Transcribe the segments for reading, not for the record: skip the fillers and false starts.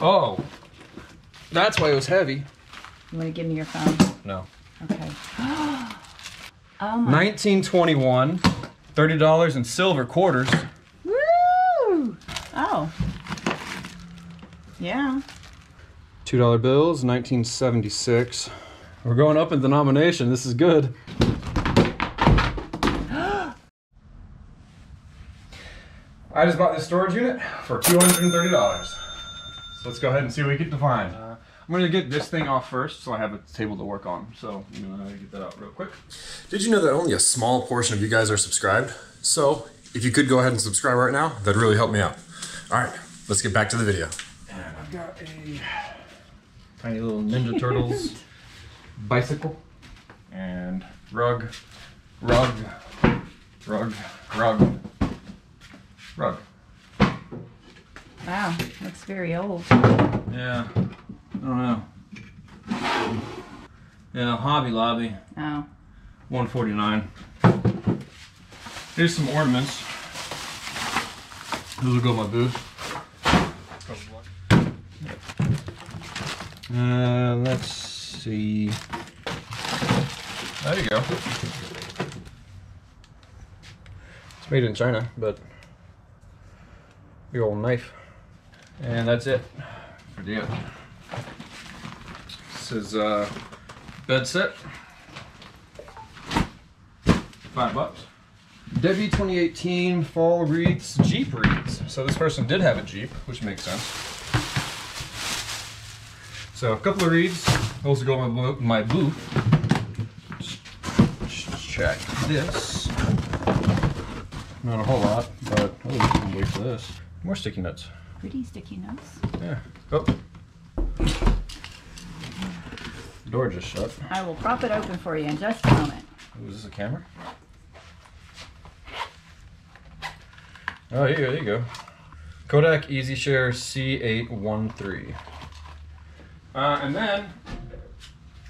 Oh, that's why it was heavy. You want to give me your phone? No. Okay. Oh my. 1921, $30 in silver quarters. Woo! Oh. Yeah. $2 bills, 1976. We're going up in denomination. This is good. I just bought this storage unit for $230. So let's go ahead and see what we get to find. I'm gonna get this thing off first so I have a table to work on. So I'm gonna get that out real quick. Did you know that only a small portion of you guys are subscribed? So if you could go ahead and subscribe right now, that'd really help me out. All right, let's get back to the video. And I've got a tiny little Ninja Turtles bicycle and rug. Wow, looks very old. Yeah, I don't know. Yeah, Hobby Lobby. Oh. $149. Here's some ornaments. Those will go in my booth. Let's see. There you go. It's made in China, but. Big old knife. And that's it for the other. This is a bed set. $5. Debbie 2018 Fall Wreaths, Jeep Wreaths. So this person did have a Jeep, which makes sense. So a couple of wreaths. Those will go in my booth. Just check this. Not a whole lot, but oh, wait for this. More sticky notes. Pretty sticky notes. Yeah. Oh. The door just shut. I will prop it open for you in just a moment. Ooh, is this a camera? Oh, yeah, there you go. Kodak EasyShare C813. And then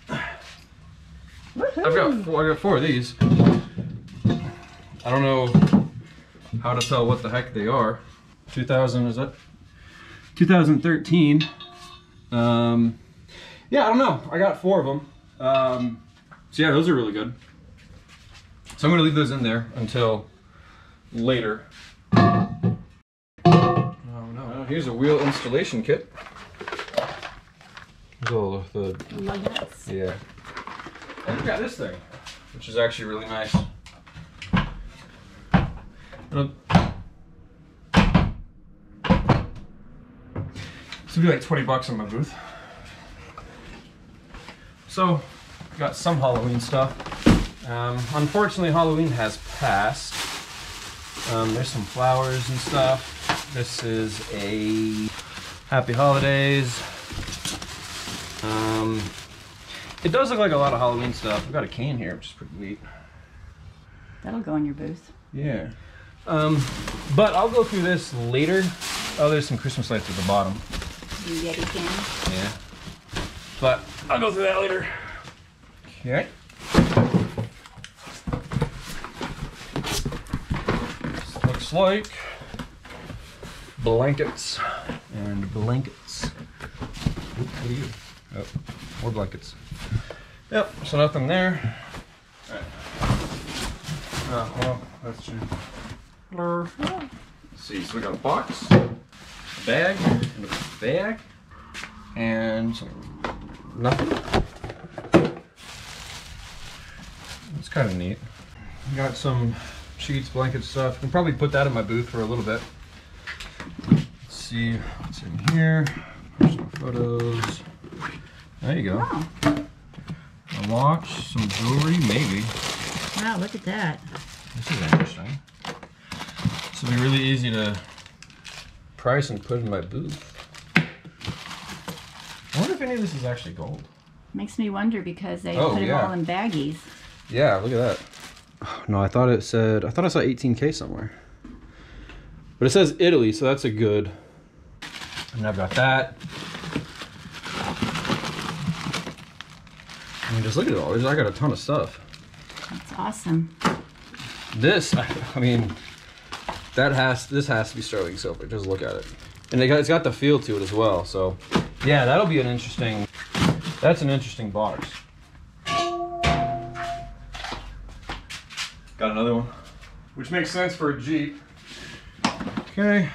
I've got four of these. I don't know how to tell what the heck they are. 2013. Yeah, I don't know. I got four of them. So yeah, those are really good. So I'm gonna leave those in there until later. Oh no! Here's a wheel installation kit. Oh, yeah. And we got this thing, which is actually really nice. It'll be like $20 on my booth. So, got some Halloween stuff. Unfortunately, Halloween has passed. There's some flowers and stuff. This is a Happy Holidays. It does look like a lot of Halloween stuff. I've got a cane here, which is pretty neat. That'll go in your booth. Yeah. But I'll go through this later. Oh, there's some Christmas lights at the bottom. Yeti can. Yeah. But I'll go through that later. Okay. This looks like blankets and blankets. Oop, what are you? Oh, more blankets. Yep, so nothing there. All right. Oh, well, that's true. Let's see, so we got a box, a bag, and a bag, and nothing. It's kind of neat. Got some sheets, blankets, stuff. I can probably put that in my booth for a little bit. Let's see what's in here. Personal photos. There you go. Wow. A watch, some jewelry, maybe. Wow, look at that. This is interesting. This will be really easy to price and put in my booth. I wonder if any of this is actually gold. Makes me wonder because they put them all in baggies. Yeah, look at that. Oh, no, I thought it said, I thought I saw 18K somewhere. But it says Italy, so that's a good. And I've got that. I mean, just look at it all. I got a ton of stuff. That's awesome. This, I mean, this has to be sterling silver. Just look at it. And it's got the feel to it as well, so yeah, that'll be an interesting, that's an interesting box. Got another one, which makes sense for a Jeep. Okay.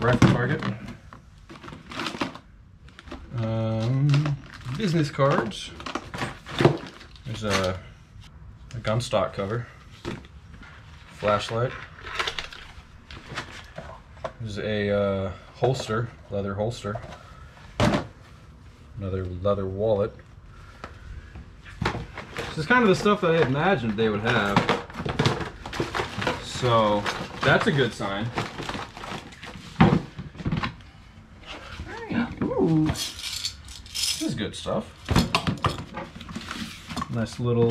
Rifle target. Business cards. There's a gun stock cover. Flashlight. There's a holster, leather holster. Another leather wallet. This is kind of the stuff that I imagined they would have. So that's a good sign. Ooh. This is good stuff. Nice little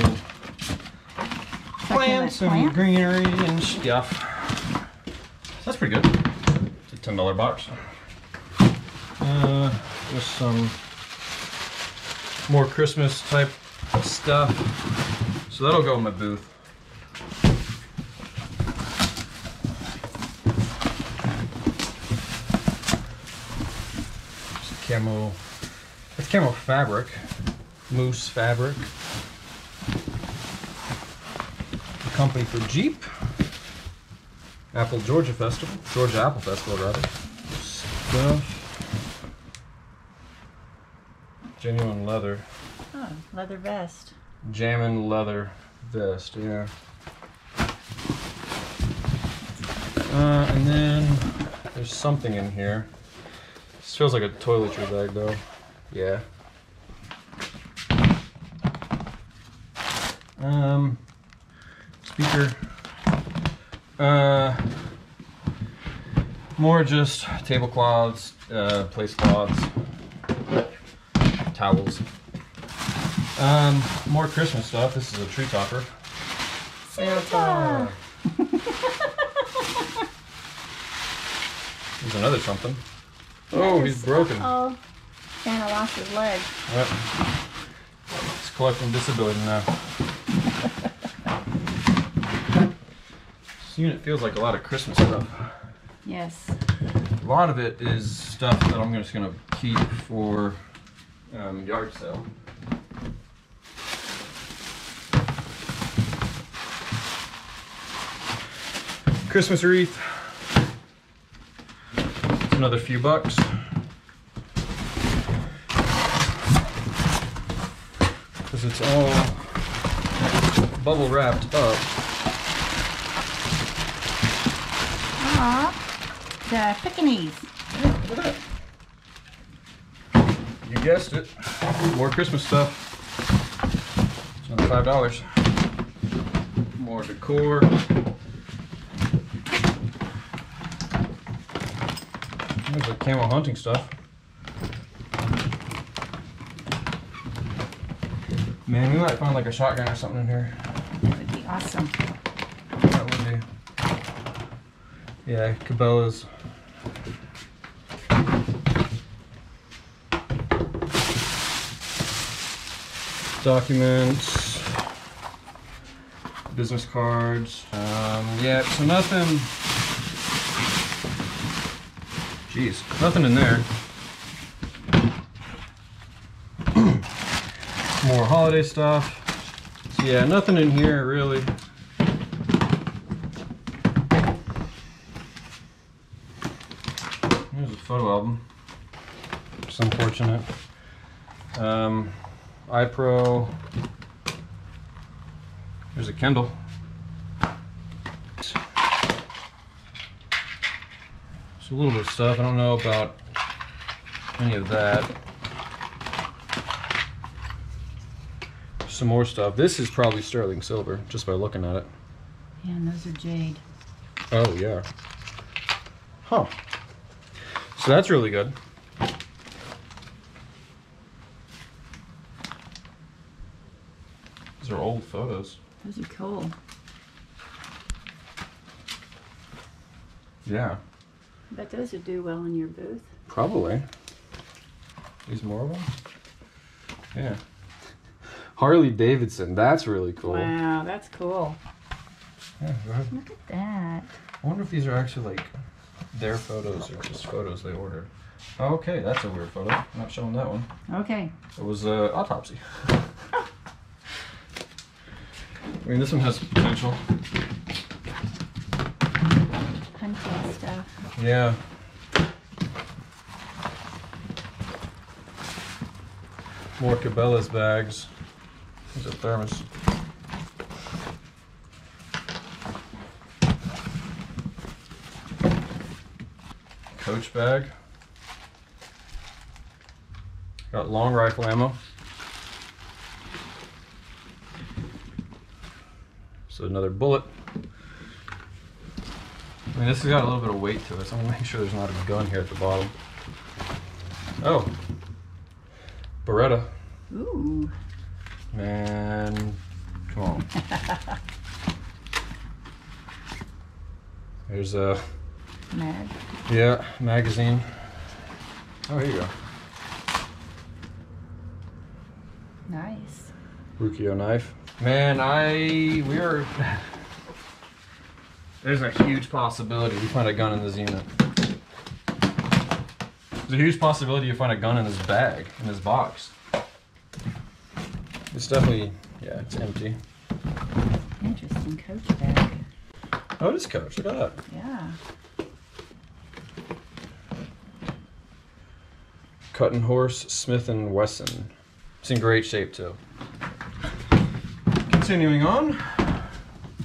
plants and greenery and stuff. That's pretty good. It's a $10 box. Just some more Christmas type stuff. So that'll go in my booth. Camo, it's camo fabric, moose fabric. The company for Jeep. Georgia Apple Festival rather. Stuff. Genuine leather. Oh, leather vest. Jammin' leather vest, yeah. And then there's something in here. This feels like a toiletry bag though. Yeah. Speaker. More just tablecloths, place cloths, towels. More Christmas stuff. This is a tree topper. Santa! There's another something. Oh, he's broken. Oh, Santa lost his leg. Yep. He's collecting disability now. This unit feels like a lot of Christmas stuff. Yes. A lot of it is stuff that I'm just going to keep for yard sale. Christmas wreath. Another few bucks. Because it's all bubble wrapped up. Aww, the Pekingese. Yeah, look at that. You guessed it. More Christmas stuff. It's only $5. More decor. There's the camo hunting stuff. Man, we might find like a shotgun or something in here. That would be awesome. That would be. Yeah, Cabela's. Documents. Business cards. Yeah, so nothing. Jeez, nothing in there. More holiday stuff. So yeah, nothing in here really. Here's a photo album. It's unfortunate. iPro. Here's a Kindle. A little bit of stuff. I don't know about any of that. Some more stuff. This is probably sterling silver just by looking at it. Yeah, and those are jade. Oh, yeah. Huh. So that's really good. Those are old photos. Those are cool. Yeah. But those would do well in your booth. Probably. These more of them? Yeah. Harley-Davidson. That's really cool. Wow, that's cool. Yeah, look at that. I wonder if these are actually like Their photos are just photos they ordered. Okay, that's a weird photo. I'm not showing that one. Okay. It was an autopsy. I mean, this one has potential. Hunting stuff. Yeah. More Cabela's bags. There's a thermos. Coach bag. Got long rifle ammo. So another bullet. I mean, this has got a little bit of weight to it, so I'm gonna make sure there's not a gun here at the bottom. Oh, Beretta. Ooh. Man, come on. There's a mag. Yeah, magazine. Oh, here you go. Nice. Rukio knife. Man, we're there's a huge possibility we find a gun in this unit. There's a huge possibility you find a gun in this bag, in this box. It's definitely, yeah, it's empty. Interesting Coach bag. Oh, it is Coach, look at that. Yeah. Cutting horse, Smith and Wesson. It's in great shape too. Continuing on.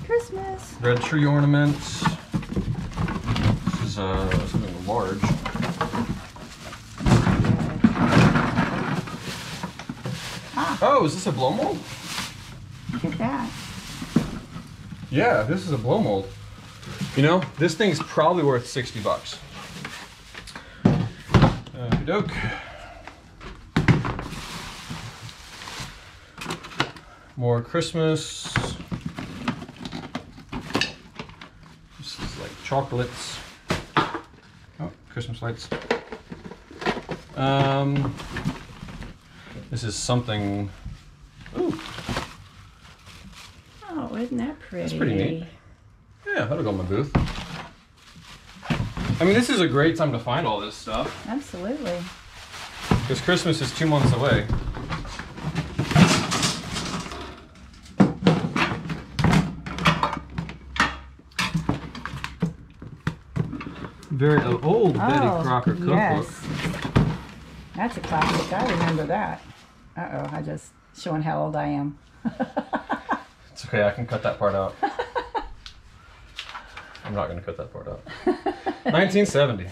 Christmas. Red tree ornaments. This is something large. Ah. Oh, is this a blow mold? Look at that. Yeah, this is a blow mold. You know, this thing's probably worth $60. Doke. More Christmas. This is like chocolates. Oh, Christmas lights. This is something. Ooh. Oh, isn't that pretty? That's pretty neat. Yeah, that'll go in my booth. I mean, this is a great time to find all this stuff. Absolutely. Because Christmas is 2 months away. Very old Betty Crocker cookbook. Yes. That's a classic. I remember that. Uh-oh, I just showing how old I am. It's okay. I can cut that part out. I'm not going to cut that part out. 1970.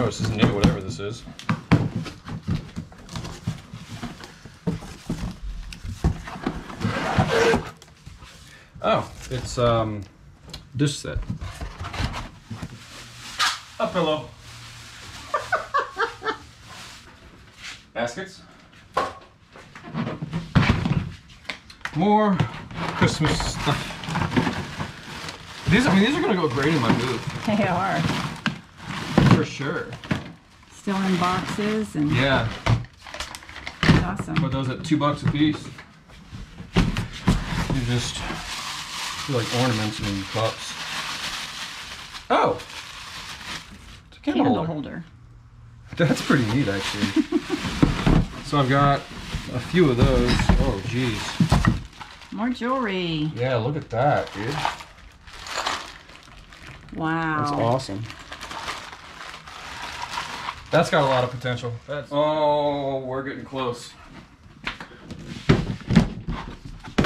Oh, this is new, whatever this is. Oh, it's dish set. A pillow. Baskets. More Christmas stuff. These, I mean, these are gonna go great in my booth. They are. For sure. Still in boxes and. Yeah. That's awesome. Put those at $2 a piece. They're just like ornaments and cups. Oh. It's a candle holder. That's pretty neat, actually. So I've got a few of those. Oh, geez. More jewelry. Yeah, look at that, dude. Wow. That's awesome. That's got a lot of potential. That's, oh, we're getting close. It's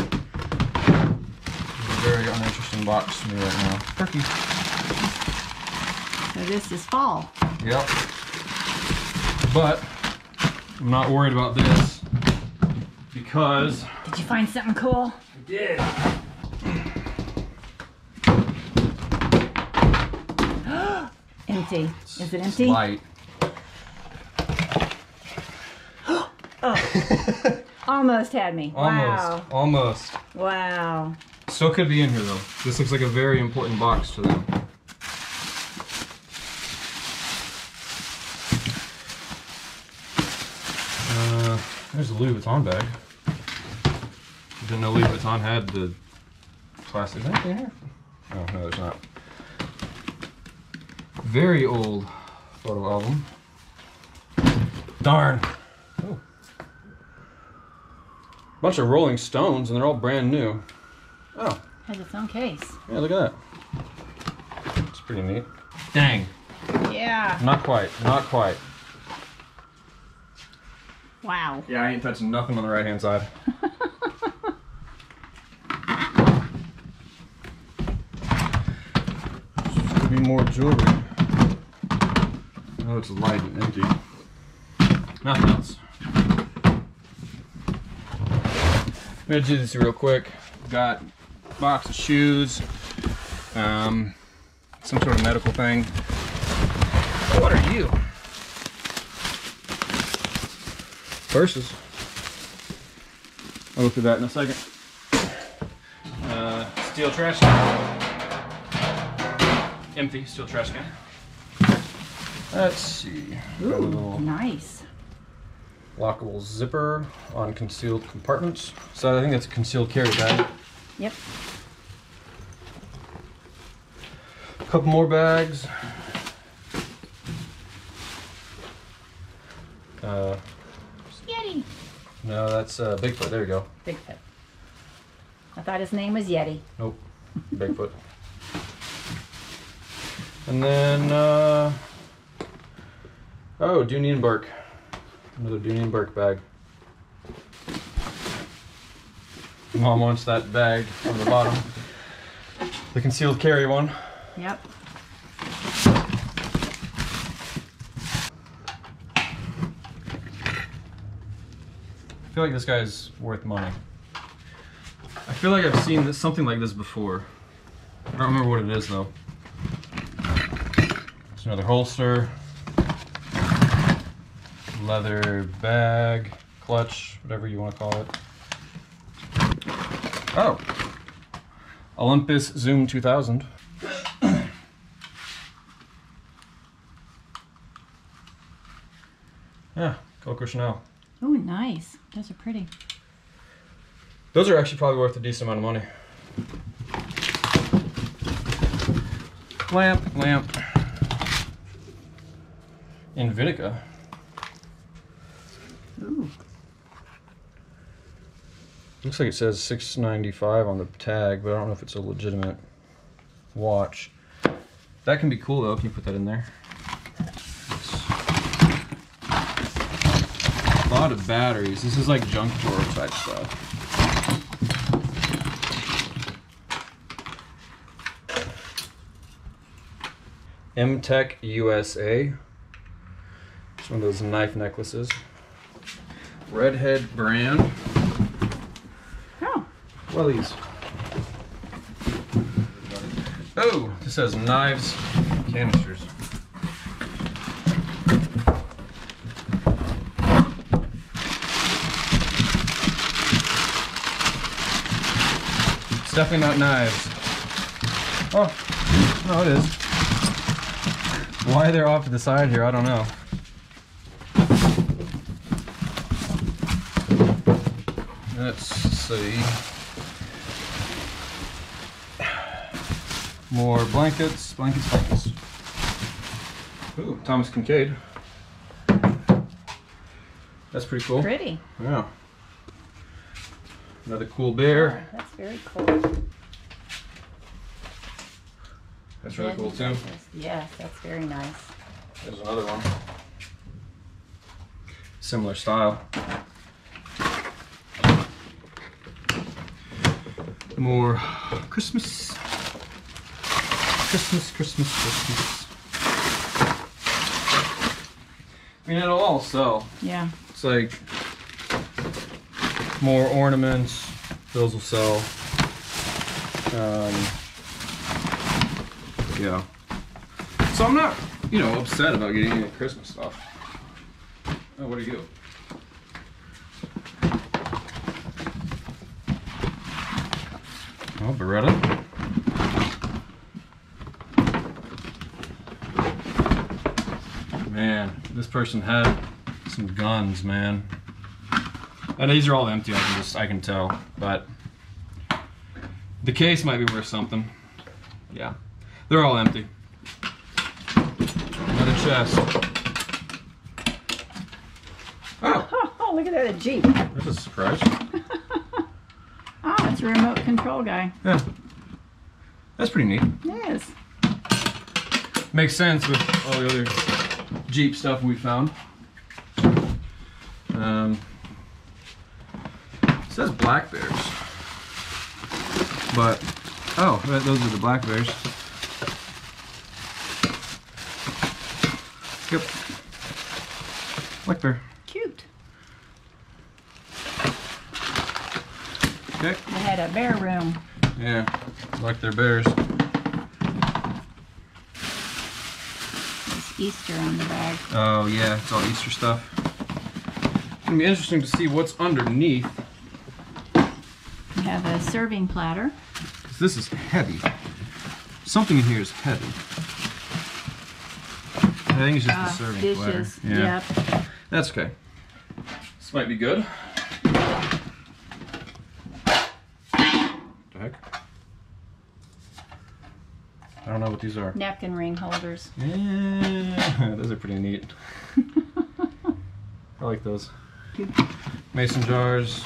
a very uninteresting box to me right now. Turkey. So this is fall. Yep. But I'm not worried about this because... Did you find something cool? I did. Empty. Is it empty? It's light. Oh. Almost had me. Almost. Wow. Almost. Wow. Still could be in here though. This looks like a very important box to them. There's a Louis Vuitton bag. Didn't know Louis Vuitton had the plastic. Is there anything here? Oh, no, there's not. Very old photo album. Darn. Oh. Bunch of Rolling Stones, and they're all brand new. Oh. Has its own case. Yeah, look at that. It's pretty neat. Dang. Yeah. Not quite. Not quite. Wow. Yeah, I ain't touching nothing on the right-hand side. There's be more jewelry. Oh, it's light and empty. Nothing else. I'm gonna do this real quick. Got a box of shoes, some sort of medical thing. What are you? Purses. I'll look through that in a second. Steel trash can. Empty steel trash can. Let's see. Ooh, nice. Lockable zipper on concealed compartments. So I think that's a concealed carry bag. Yep. A couple more bags. Yeti. No, that's Bigfoot. There you go. Bigfoot. I thought his name was Yeti. Nope. Bigfoot. And then, oh, Dooney and Burke. Another Dooney and Burke bag. Mom wants that bag from the bottom. The concealed carry one. Yep. I feel like this guy's worth money. I feel like I've seen this, something like this before. I don't remember what it is though. There's another holster, leather bag, clutch, whatever you want to call it. Oh, Olympus Zoom 2000. Yeah, Coco Chanel. Oh, nice. Those are pretty. Those are actually probably worth a decent amount of money. Lamp, lamp. Invicta. Ooh. Looks like it says $6.95 on the tag, but I don't know if it's a legitimate watch. That can be cool though, if you put that in there. A lot of batteries. This is like junk drawer type stuff. M Tech USA. It's one of those knife necklaces. Redhead brand. Oh. What are these? Oh, this says knives, canisters. It's definitely not knives. Oh, no, it is. Why they're off to the side here, I don't know. Let's see. More blankets, blankets, blankets. Ooh, Thomas Kincaid. That's pretty cool. Pretty. Yeah. Another cool bear. Oh, that's very cool. That's really cool too. Yes, that's very nice. There's another one. Similar style. More Christmas. Christmas, Christmas, Christmas. I mean, it'll all sell. Yeah. It's like... more ornaments, those will sell. Yeah. So I'm not, you know, upset about getting any Christmas stuff. Oh, what do you do? Oh, Beretta. Man, this person had some guns, man. And these are all empty, I can tell, but The case might be worth something. Yeah. They're all empty. Another chest. Oh. Oh, look at that, a Jeep. That's a surprise. Ah, it's a remote control guy. Yeah. That's pretty neat. It is. Makes sense with all the other Jeep stuff we found. It says black bears, but oh, those are the black bears. Yep, black bear. Cute. Okay. They had a bear room. Yeah, like their bears. It's Easter on the bag. Oh yeah, it's all Easter stuff. It's gonna be interesting to see what's underneath. We have a serving platter. This is heavy. Something in here is heavy. I think it's just the serving dishes. Platter. Yeah. Yep. That's okay. This might be good. What the heck? I don't know what these are. Napkin ring holders. Yeah, those are pretty neat. I like those. Mason jars.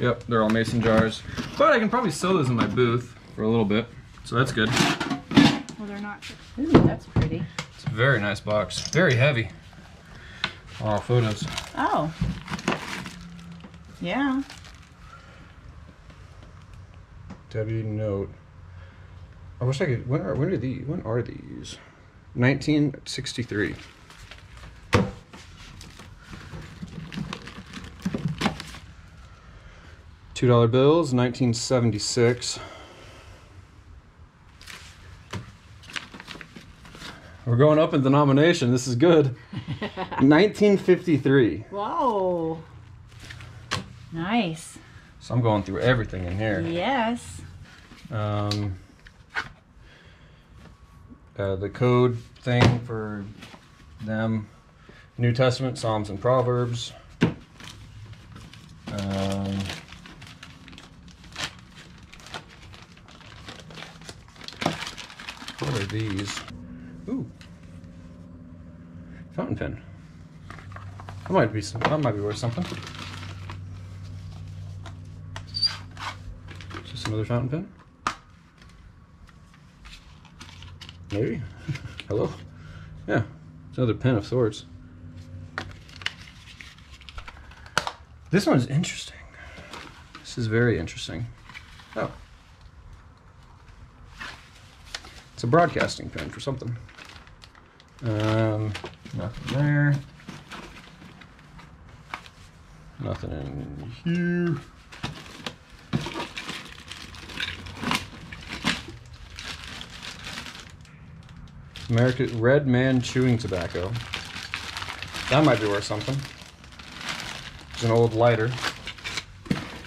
Yep, they're all mason jars. But I can probably sell those in my booth for a little bit, so that's good. Well, they're not. Ooh, that's pretty. It's a very nice box. Very heavy. Oh, photos. Oh. Yeah. Debbie note. I wish I could. When are these? 1963. $2 bills, 1976. We're going up in denomination. This is good. 1953. Whoa. Nice. So I'm going through everything in here. Yes. The code thing for them. New Testament, Psalms and Proverbs. What are these? Ooh, fountain pen. That might be worth something. Is this another fountain pen? Maybe. Hello. Yeah, it's another pen of sorts. This one's interesting. This is very interesting. Oh. A broadcasting pen for something. Nothing there. Nothing in here. America, Red Man Chewing Tobacco. That might be worth something. It's an old lighter.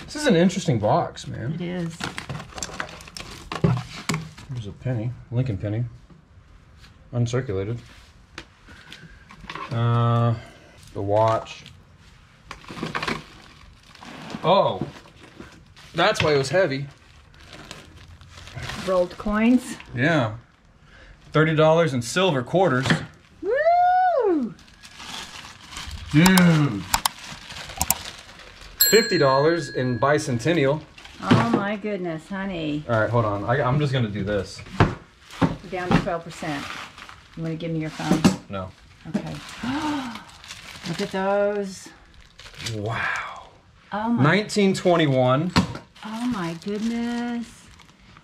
This is an interesting box, man. It is. A penny, Lincoln penny, uncirculated. The watch. Oh, that's why it was heavy. Rolled coins. Yeah, $30 in silver quarters. Woo! Dude, $50 in bicentennial. Oh my goodness, honey. All right, hold on. I'm just going to do this. You're down to 12%. You want to give me your phone? No. Okay. Look at those. Wow. Oh my. 1921. Oh my goodness.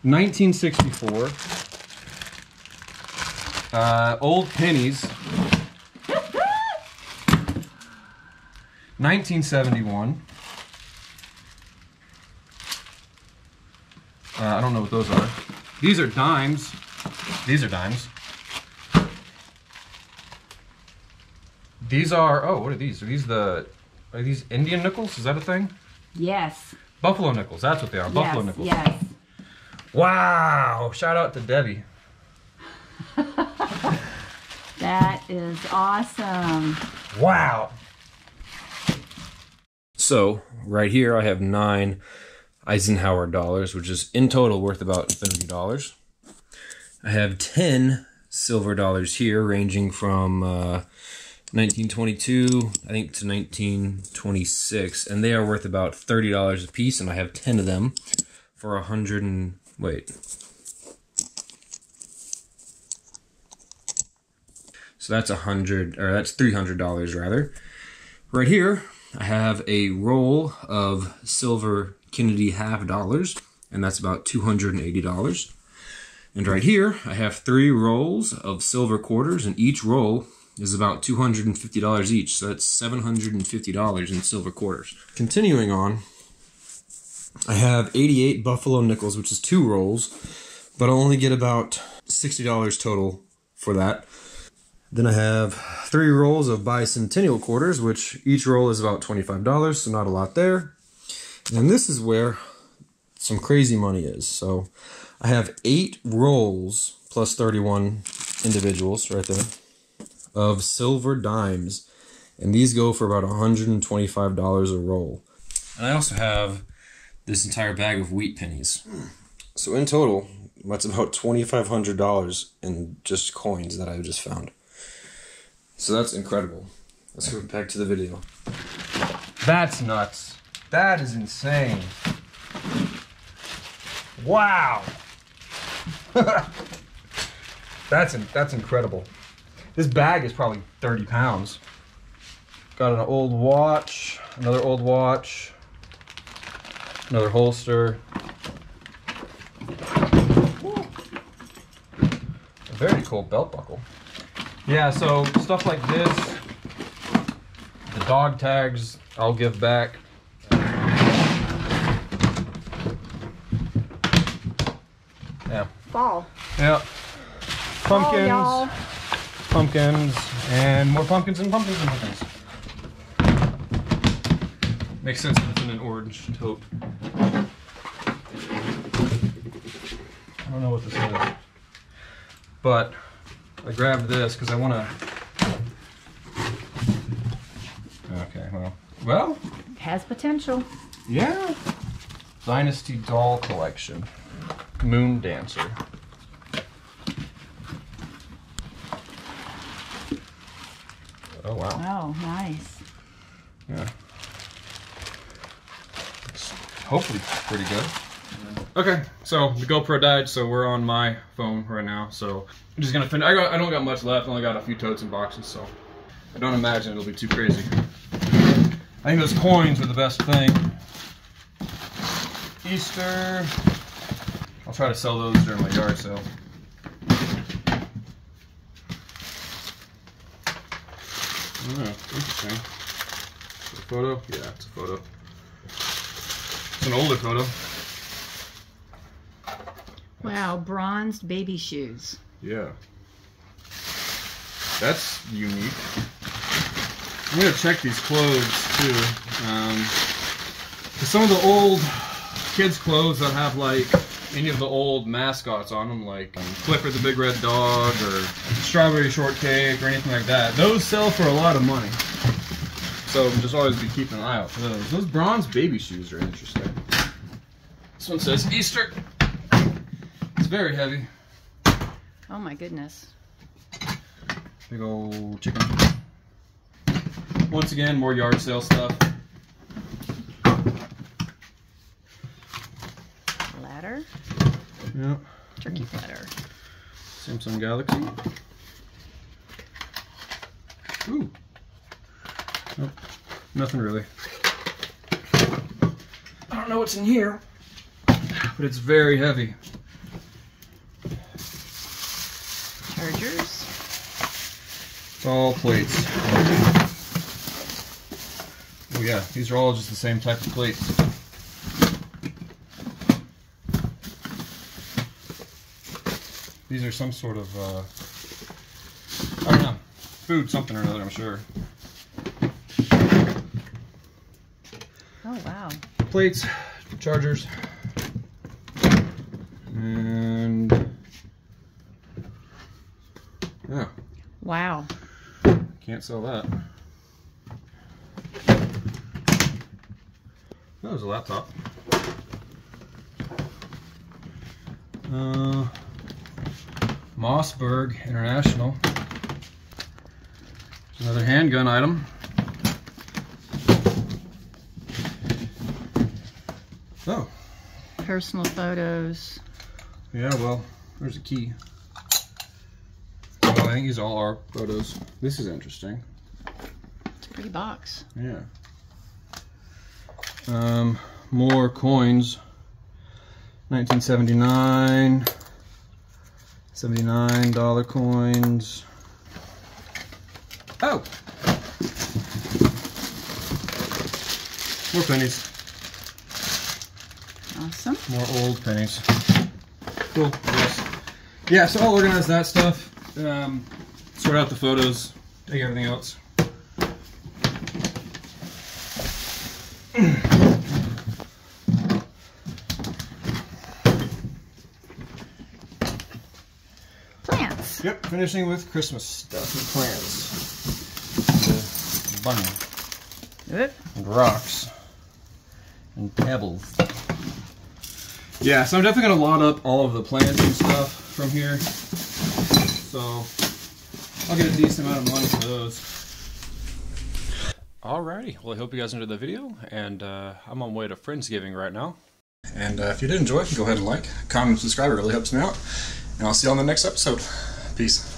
1964. Old pennies. 1971. I don't know what those are. These are dimes. These are dimes. These are, oh, what are these? Are these are these Indian nickels? Is that a thing? Yes. Buffalo nickels, that's what they are. Yes, buffalo nickels. Yes. Wow, shout out to Debbie. That is awesome. Wow. So right here I have 9 Eisenhower dollars, which is in total worth about $30. I have 10 silver dollars here, ranging from 1922, I think, to 1926, and they are worth about $30 a piece, and I have 10 of them for 100 and... wait. So that's $300 rather. Right here, I have a roll of silver Kennedy half dollars, and that's about $280. And right here, I have 3 rolls of silver quarters, and each roll is about $250 each, so that's $750 in silver quarters. Continuing on, I have 88 buffalo nickels, which is 2 rolls, but I'll only get about $60 total for that. Then I have 3 rolls of bicentennial quarters, which each roll is about $25, so not a lot there. And this is where some crazy money is. So I have 8 rolls, plus 31 individuals right there, of silver dimes. And these go for about $125 a roll. And I also have this entire bag of wheat pennies. So in total, that's about $2,500 in just coins that I just found. So that's incredible. Let's go back to the video. That's nuts. That is insane. Wow. that's incredible. This bag is probably 30 pounds. Got an old watch, another old watch, another holster. Woo. A very cool belt buckle. Yeah, so stuff like this, the dog tags, I'll give back. Yeah. Ball. Yeah. Pumpkins. Ball, pumpkins, and more pumpkins and pumpkins and pumpkins. Makes sense within an orange taupe. I don't know what this is, but I grabbed this because I want to. Okay, well. It has potential. Yeah. Dynasty doll collection. Moon Dancer. Oh wow. Oh, nice. Yeah. It's hopefully pretty good. Okay, so the GoPro died, so we're on my phone right now, so I'm just gonna finish. I don't got much left, I only got a few totes and boxes, so I don't imagine it'll be too crazy. I think those coins were the best thing. Easter. I'll try to sell those during my yard sale. Oh, interesting. Is it a photo? Yeah, it's a photo. It's an older photo. Wow, bronzed baby shoes. Yeah. That's unique. I'm going to check these clothes, too. 'Cause some of the old kids' clothes that have, like, any of the old mascots on them, like Clifford the Big Red Dog or Strawberry Shortcake or anything like that, those sell for a lot of money. So just always be keeping an eye out for those. Those bronze baby shoes are interesting. This one says Easter. It's very heavy. Oh my goodness. Big old chicken. Once again, more yard sale stuff. Ladder. Yeah. Turkey platter. Samsung Galaxy. Ooh. Nope. Nothing really. I don't know what's in here, but it's very heavy. Chargers. It's all plates. Oh yeah, these are all just the same type of plates. These are some sort of, I don't know, food, something or another, I'm sure. Oh, wow. Plates, chargers, and, yeah. Wow. Can't sell that. That was a laptop. Mossberg International. There's another handgun item. Oh. Personal photos. Yeah, well, there's a key. Well, I think these all are photos. This is interesting. It's a pretty box. Yeah. More coins. 1979. $79 coins. Oh! More pennies. Awesome. More old pennies. Cool. Yes. Yeah, so I'll organize that stuff. Sort out the photos. Take everything else. Plants. Yep, finishing with Christmas stuff and plants. The bunny. Yep. And rocks. And pebbles. Yeah, so I'm definitely going to lot up all of the plants and stuff from here. So I'll get a decent amount of money for those. Alrighty, well I hope you guys enjoyed the video, and I'm on my way to Friendsgiving right now. And if you did enjoy, go ahead and like, comment, and subscribe, it really helps me out. And I'll see you on the next episode. Peace.